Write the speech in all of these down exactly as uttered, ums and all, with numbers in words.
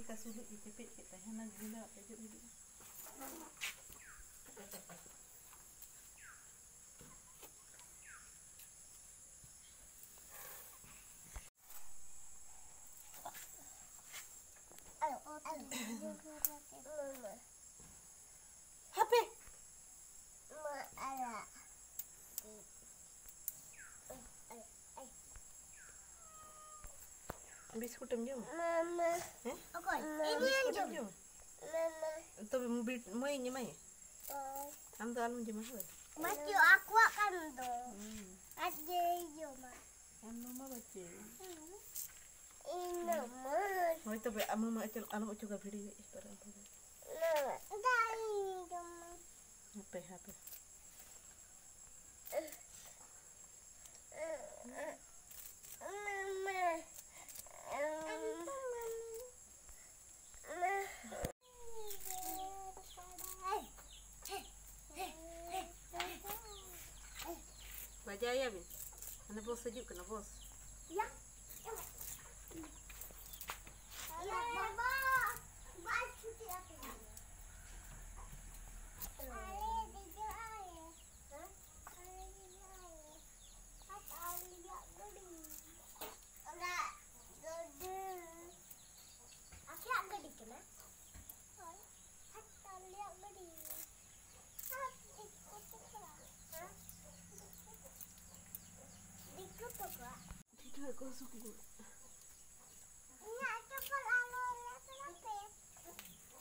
Tingkah sudut dipepet kita hemat gila pejuk hidup. Biskut jom jom. Mama. Eh? Okey. Ini jom jom. Mama. Tapi mobil mai ni mai. Oh. Am tu alam jemaah. Baca aku akan tu. Aje jom mah. Am mama baca. Ini mama. Mau itu be am mama itu alam juga beri sekarang. Mama. Dah ini jom. Apa apa. Jaya bin, anda bos sejuk kena bos. Ya. Ya bos, bos cuci apa? Air tiga air, huh? Air tiga air, kata air tiga gede. Ada gede. Aku tak gede kena. Kata air gede. Tidak kau sungguh. Ia cepat alor, cepat pet,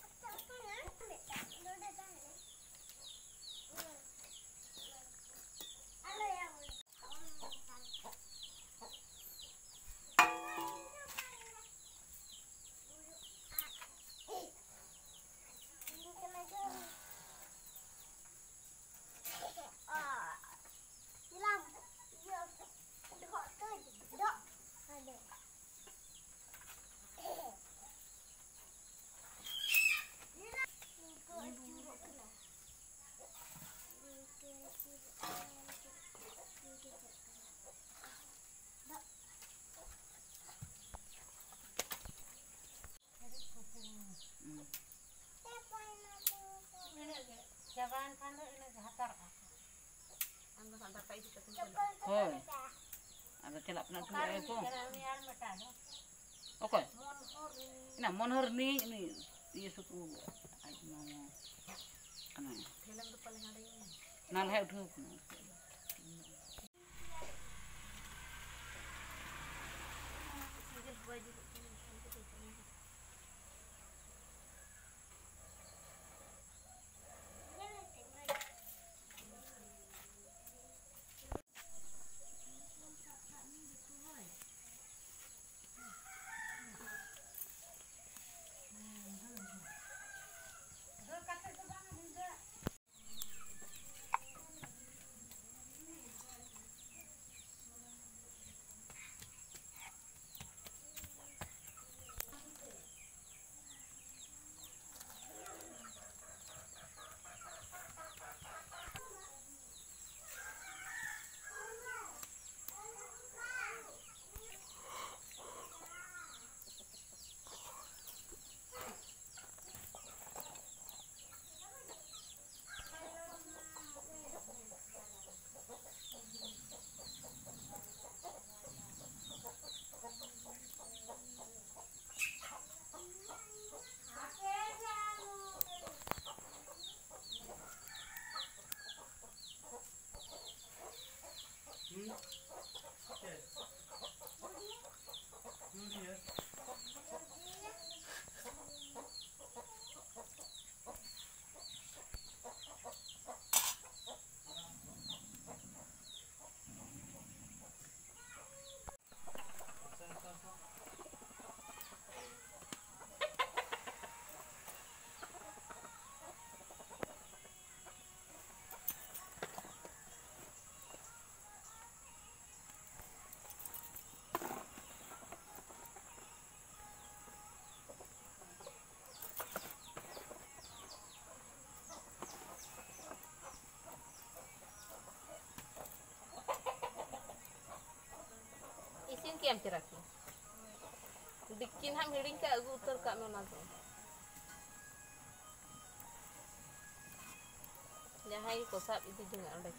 cepat nak pet, lada dah ni. Alor yang. Jangan pandai nak hantar. Anggur hantar payah kita pun. Hoi, anggur celak nak dua ekor. Okey. Nah, monhor ni ni dia suku ayam. Kenapa? Film tu paling ada ini. Nalai dulu. Kiam ceraki, bikin ham hiding ke agu utar kak memang tu. Jahai kosap itu juga oleh.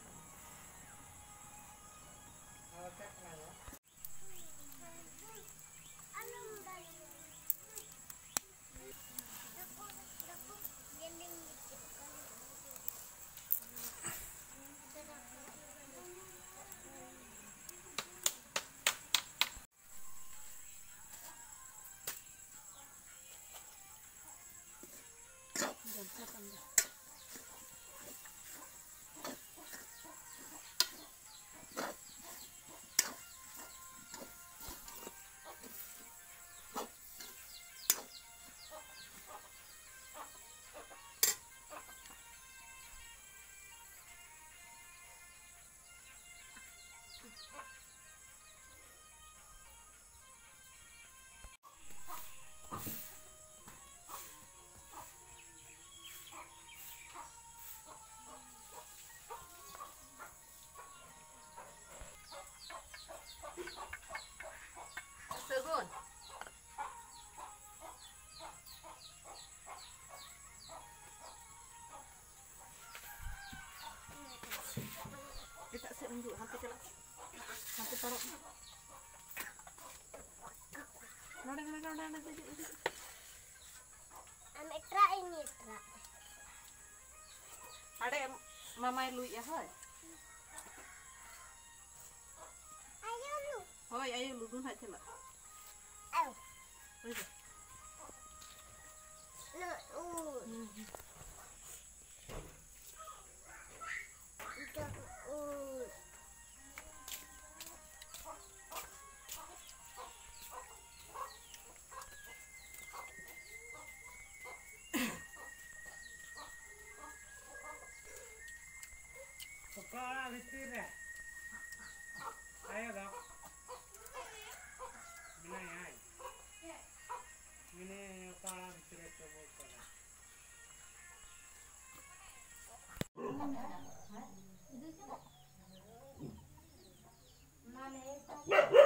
Unjuk hampir celak, hampir parok. Nada nada nada nada. Amek tera ini tera. Ada mama elu ya hoy. Ayo lu. Hoy ayo lu dun haja lah. Ayo. Lu. Kepala litirnya, ayo dok, mana ya? Ini kepala litirnya coba kena. Mana?